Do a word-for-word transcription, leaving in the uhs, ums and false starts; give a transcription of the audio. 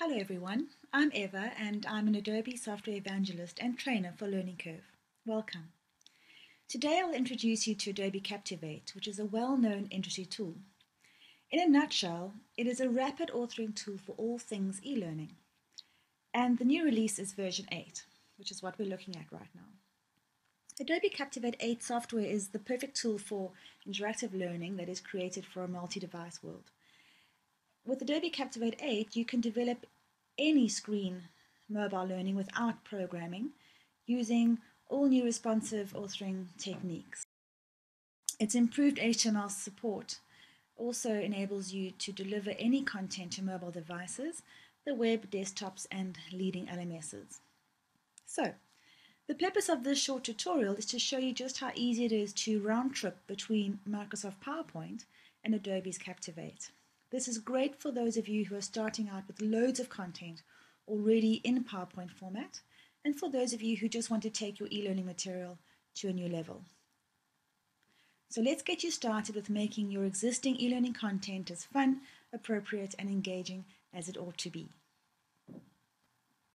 Hello everyone, I'm Eva and I'm an Adobe Software Evangelist and Trainer for Learning Curve. Welcome. Today I'll introduce you to Adobe Captivate, which is a well-known industry tool. In a nutshell, it is a rapid authoring tool for all things e-learning. And the new release is version eight, which is what we're looking at right now. Adobe Captivate eight software is the perfect tool for interactive learning that is created for a multi-device world. With Adobe Captivate eight, you can develop any screen mobile learning without programming using all new responsive authoring techniques. Its improved H T M L support also enables you to deliver any content to mobile devices, the web, desktops, and leading L M Ses. So, the purpose of this short tutorial is to show you just how easy it is to round trip between Microsoft PowerPoint and Adobe's Captivate. This is great for those of you who are starting out with loads of content already in PowerPoint format, and for those of you who just want to take your e-learning material to a new level. So let's get you started with making your existing e-learning content as fun, appropriate, and engaging as it ought to be.